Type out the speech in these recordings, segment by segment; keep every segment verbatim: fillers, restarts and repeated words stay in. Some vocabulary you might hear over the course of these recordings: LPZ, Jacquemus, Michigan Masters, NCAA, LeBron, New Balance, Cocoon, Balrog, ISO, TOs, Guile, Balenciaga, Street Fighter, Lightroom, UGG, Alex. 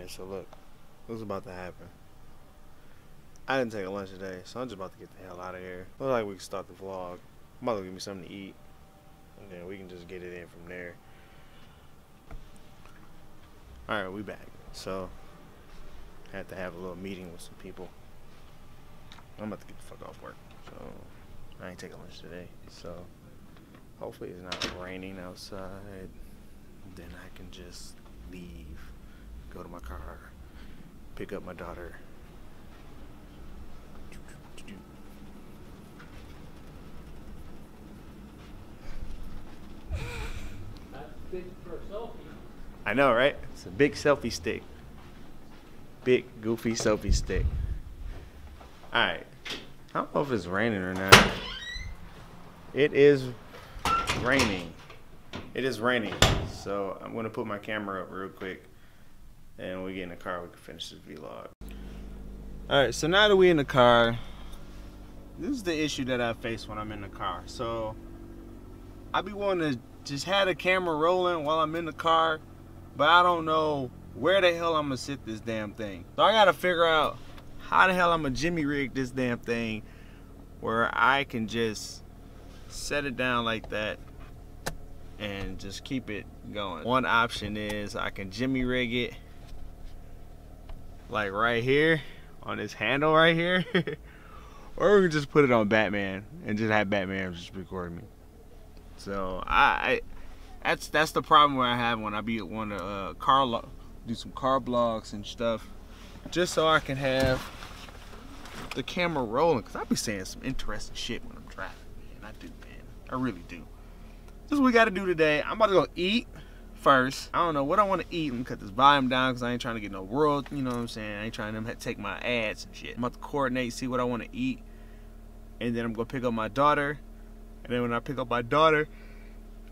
man. So look, what's about to happen? I didn't take a lunch today, so I'm just about to get the hell out of here. Looks like we can start the vlog. I'm about to give me something to eat, and then we can just get it in from there. All right, we back. So I had to have a little meeting with some people. I'm about to get the fuck off work, so I ain't taking lunch today. So hopefully it's not raining outside. Then I can just leave, go to my car, pick up my daughter. That's big for a selfie. I know, right? It's a big selfie stick. Big goofy selfie stick. All right. I don't know if it's raining or not. It is raining. It is raining. So I'm gonna put my camera up real quick, and when we get in the car, we can finish this vlog. All right. So now that we're in the car, this is the issue that I face when I'm in the car. So I be wanting to just have the camera rolling while I'm in the car, but I don't know where the hell I'm gonna sit this damn thing. So I gotta figure out how the hell I'm gonna jimmy rig this damn thing where I can just set it down like that and just keep it going. One option is I can jimmy rig it like right here on this handle right here, or we can just put it on Batman and just have Batman just record me. So I, I that's that's the problem where I have when I be want to uh, car lo do some car blogs and stuff, just so I can have the camera rolling, cause I be saying some interesting shit when I'm driving, man. I do, man. I really do. This is what we gotta do today. I'm about to go eat first. I don't know what I want to eat. I'm gonna cut this volume down because I ain't trying to get no world. You know what I'm saying? I ain't trying to take my ads and shit. I'm about to coordinate, see what I want to eat, and then I'm gonna pick up my daughter. And then when I pick up my daughter,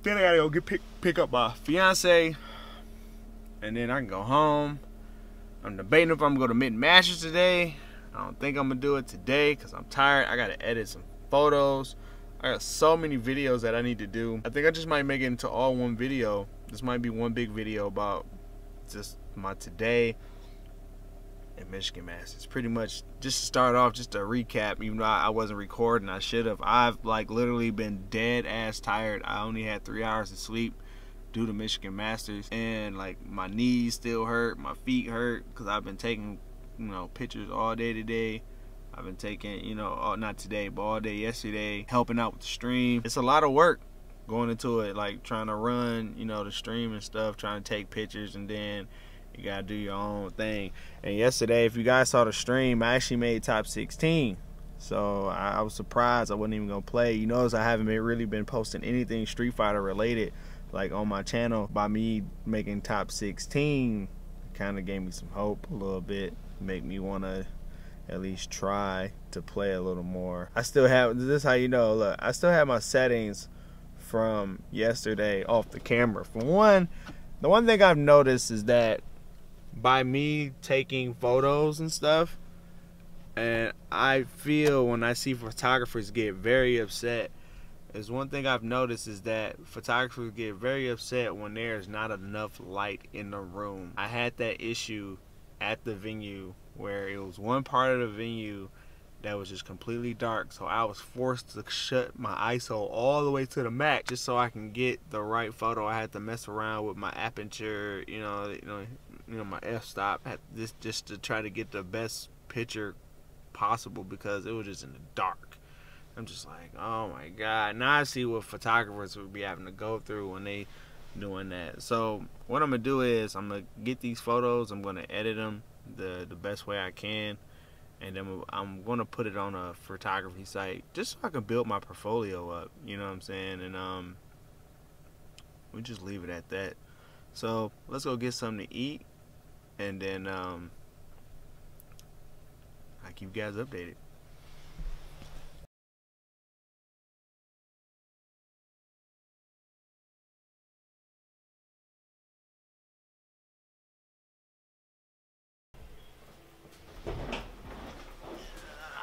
then I gotta go get pick pick up my fiance, and then I can go home. I'm debating if I'm gonna go to Michigan Masters today. I don't think I'm gonna do it today because I'm tired. I gotta edit some photos. I got so many videos that I need to do. I think I just might make it into all one video. This might be one big video about just my today and Michigan Masters. Pretty much just to start off, just to recap, even though I wasn't recording, I should have. I've like literally been dead ass tired. I only had three hours of sleep due to Michigan Masters, and like my knees still hurt, my feet hurt, because I've been taking, you know, pictures all day today. I've been taking, you know, all, not today, but all day yesterday, helping out with the stream. It's a lot of work going into it, like trying to run, you know, the stream and stuff, trying to take pictures, and then you gotta do your own thing. And yesterday, if you guys saw the stream, I actually made top sixteen. So I, I was surprised. I wasn't even gonna play. You notice I haven't been, really been posting anything Street Fighter related, like on my channel. By me making top sixteen, kind of gave me some hope a little bit, make me wanna at least try to play a little more. I still have, this is how you know, look, I still have my settings from yesterday off the camera. For one, the one thing I've noticed is that by me taking photos and stuff, and I feel when I see photographers get very upset, is one thing I've noticed is that photographers get very upset when there's not enough light in the room. I had that issue at the venue where it was one part of the venue that was just completely dark, so I was forced to shut my I S O all the way to the max just so I can get the right photo. I had to mess around with my aperture, you know, you know, you know, my f-stop, this just to try to get the best picture possible because it was just in the dark. I'm just like, oh my god! Now I see what photographers would be having to go through when they doing that. So what I'm gonna do is I'm gonna get these photos. I'm gonna edit them the the best way I can, and then I'm gonna put it on a photography site just so I can build my portfolio up. You know what I'm saying? And um, we just leave it at that. So let's go get something to eat. And then um, I keep you guys updated.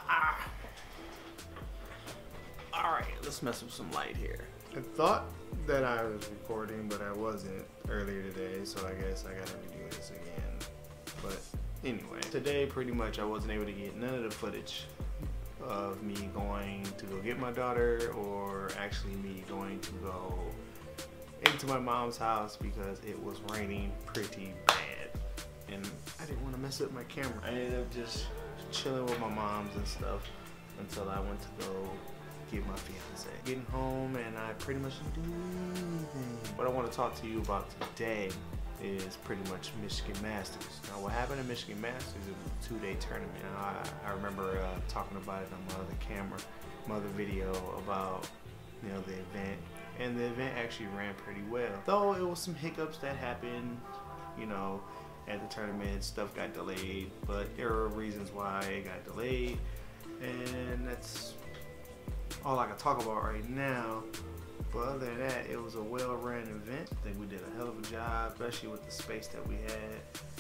Ah. All right, let's mess with some light here. I thought that I was recording, but I wasn't earlier today, so I guess I gotta do this again. anyway, today pretty much I wasn't able to get none of the footage of me going to go get my daughter, or actually me going to go into my mom's house, because it was raining pretty bad and I didn't want to mess up my camera. I ended up just chilling with my moms and stuff until I went to go get my fiance. Getting home and I pretty much didn't do anything. What I want to talk to you about today is pretty much Michigan Masters. Now what happened at Michigan Masters is a two-day tournament. Now, I, I remember uh, talking about it on my other camera, my other video about, you know, the event. And the event actually ran pretty well. Though it was some hiccups that happened, you know, at the tournament. Stuff got delayed, but there were reasons why it got delayed. And that's all I can talk about right now. But other than that, it was a well-run event. I think we did a hell of a job, especially with the space that we had.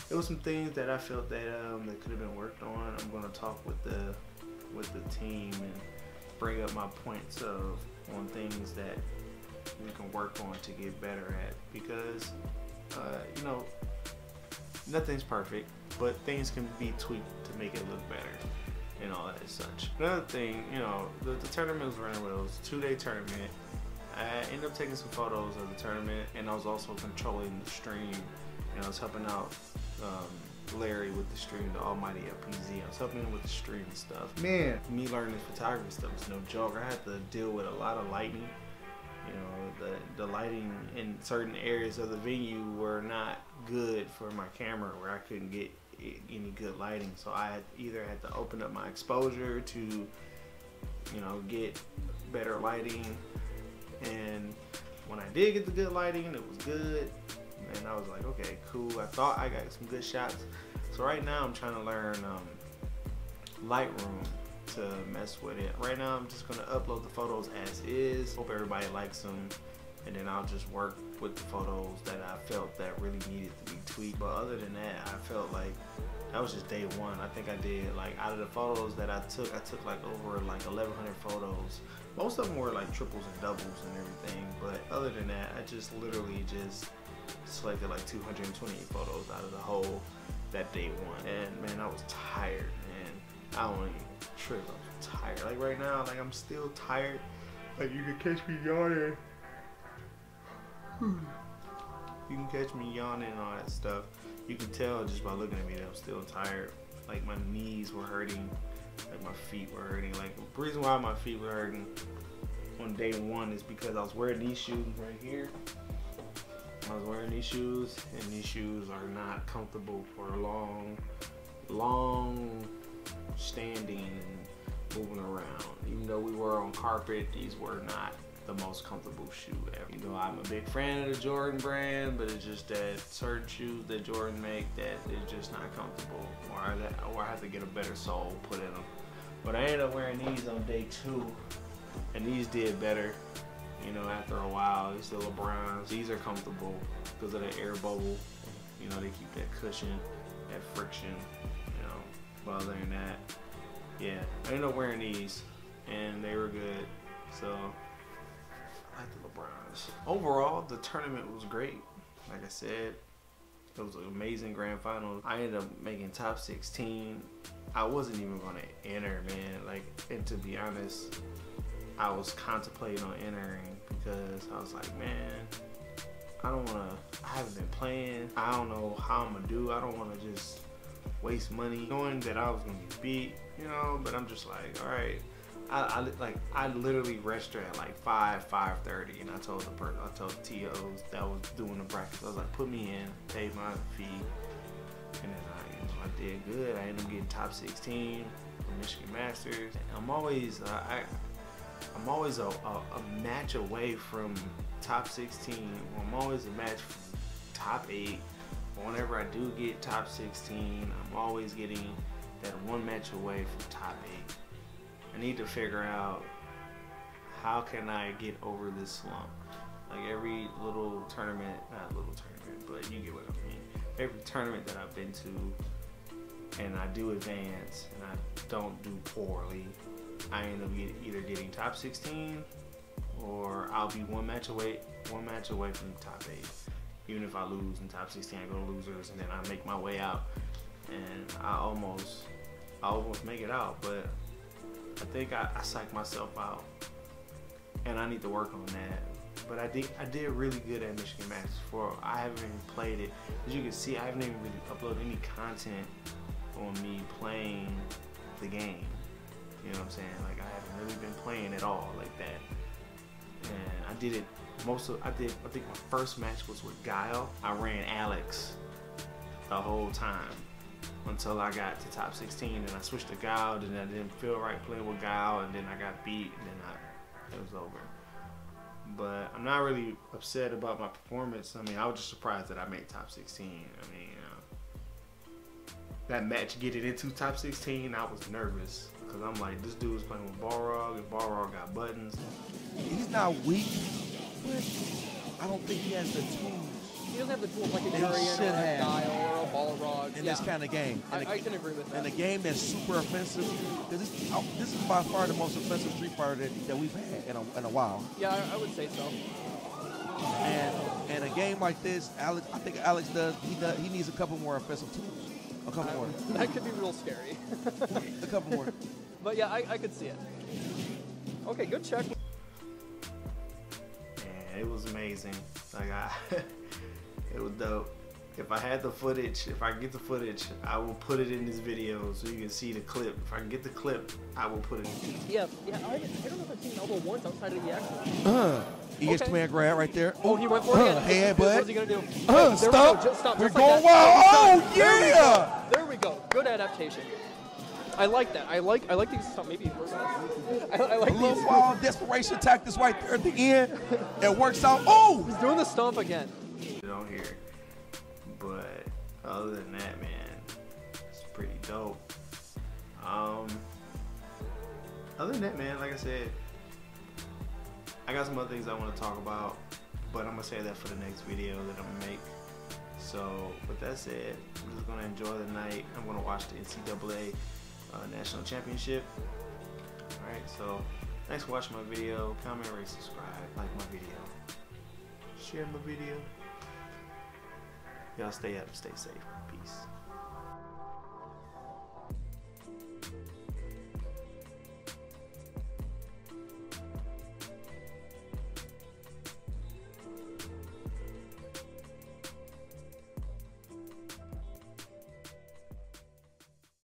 There were some things that I felt that um, that could have been worked on. I'm gonna talk with the with the team and bring up my points of on things that we can work on to get better at, because uh, you know, nothing's perfect, but things can be tweaked to make it look better and all that as such. Another thing, you know, the, the tournament was running well. It was a two-day tournament. I ended up taking some photos of the tournament, and I was also controlling the stream, and I was helping out um, Larry with the stream, the almighty L P Z. I was helping him with the stream and stuff. Man, me learning this photography stuff was no joke. I had to deal with a lot of lightning. You know, the, the lighting in certain areas of the venue were not good for my camera, where I couldn't get any good lighting. So I had, either had to open up my exposure to, you know, get better lighting. And when I did get the good lighting, it was good. And I was like, okay, cool. I thought I got some good shots. So right now I'm trying to learn um, Lightroom to mess with it. Right now I'm just gonna upload the photos as is. Hope everybody likes them, and then I'll just work with the photos that I felt that really needed to be tweaked. But other than that, I felt like that was just day one. I think I did, like, out of the photos that I took, I took like over like eleven hundred photos. Most of them were like triples and doubles and everything, but other than that, I just literally just selected like two hundred twenty photos out of the whole that day one. And man, I was tired, and I don't even trip. I'm tired. Like right now, like I'm still tired. Like you can catch me yawning. You can catch me yawning and all that stuff. You can tell just by looking at me that I'm still tired. Like my knees were hurting. Like my feet were hurting. Like the reason why my feet were hurting on day one is because I was wearing these shoes right here. I was wearing these shoes, and these shoes are not comfortable for a long, long standing and moving around. Even though we were on carpet, these were not the most comfortable shoe ever. You know, I'm a big fan of the Jordan brand, but it's just that certain shoes that Jordan make that is just not comfortable, or that, or I have to get a better sole put in them. But I ended up wearing these on day two, and these did better. You know, after a while, these the LeBrons. These are comfortable because of the air bubble. You know, they keep that cushion, that friction. Other than that, yeah, I ended up wearing these, and they were good. So I like the LeBrons. Overall, the tournament was great. Like I said, it was an amazing grand final. I ended up making top sixteen. I wasn't even gonna enter, man. Like, and to be honest, I was contemplating on entering, because I was like, man, I don't wanna. I haven't been playing. I don't know how I'm gonna do. I don't wanna just waste money, knowing that I was gonna get beat, you know. But I'm just like, all right. I, I like I literally registered at like five, five thirty, and I told the person, I told T Os that was doing the brackets, I was like, put me in, pay my fee, and then I, you know, I did good. I ended up getting top sixteen for Michigan Masters. I'm always, uh, I, I'm always a, a, a match away from top sixteen. I'm always a match from top eight. Whenever I do get top sixteen, I'm always getting that one match away from top eight. I need to figure out how can I get over this slump. Like every little tournament, not little tournament, but you get what I mean. Every tournament that I've been to, and I do advance and I don't do poorly, I end up get, either getting top sixteen, or I'll be one match away, one match away from top eight. Even if I lose in top sixteen, I go to losers, and then I make my way out and I almost I almost make it out, but I think I, I psyched myself out, and I need to work on that. But I did, I did really good at Michigan Masters. For I haven't even played it. As you can see, I haven't even really uploaded any content on me playing the game. You know what I'm saying? Like, I haven't really been playing at all like that. And I did it most of, I did, I think my first match was with Guile. I ran Alex the whole time until I got to top sixteen, and I switched to Guile, and I didn't feel right playing with Guile, and then I got beat, and then I, it was over. But I'm not really upset about my performance. I mean, I was just surprised that I made top sixteen. I mean, uh, that match getting into top sixteen, I was nervous. Because I'm like, this dude was playing with Balrog, and Balrog got buttons. He's not weak, but I don't think he has the tools. He doesn't have the tools like an Arian or a Guile or a Balrog. In yeah. this kind of game. I, a, I can agree with that. In a game that's super offensive, because this, this is by far the most offensive Street Fighter that, that we've had in a, in a while. Yeah, I, I would say so. And in a game like this, Alex, I think Alex does, he, does, he needs a couple more offensive tools. A couple um, more. That could be real scary. A couple more. But yeah, I, I could see it. Okay, good check. Yeah, it was amazing. Like I, it was dope. If I had the footage, if I get the footage, I will put it in this video so you can see the clip. If I can get the clip, I will put it in. Yeah, yeah. I, I don't know if I've seen elbow once outside of the action. Uh, he gets command grab right there. Oh, he went for it. Uh, Headbutt. What's he gonna do? Uh, stop. We go. Just, stop. We're just going like wild. Oh, oh yeah. There we, there we go. Good adaptation. I like that. I like. I like these. Maybe. I, I like a little these. Wild desperation attack. This right there at the end. It works out. Oh, he's doing the stomp again. Don't hear. But other than that, man, it's pretty dope. Um, other than that, man, like I said, I got some other things I want to talk about, but I'm going to save that for the next video that I'm going to make. So with that said, I'm just going to enjoy the night. I'm going to watch the N C double A uh, National Championship. Alright, so thanks for watching my video. Comment, rate, subscribe, like my video, share my video. Y'all stay up, stay safe. Peace.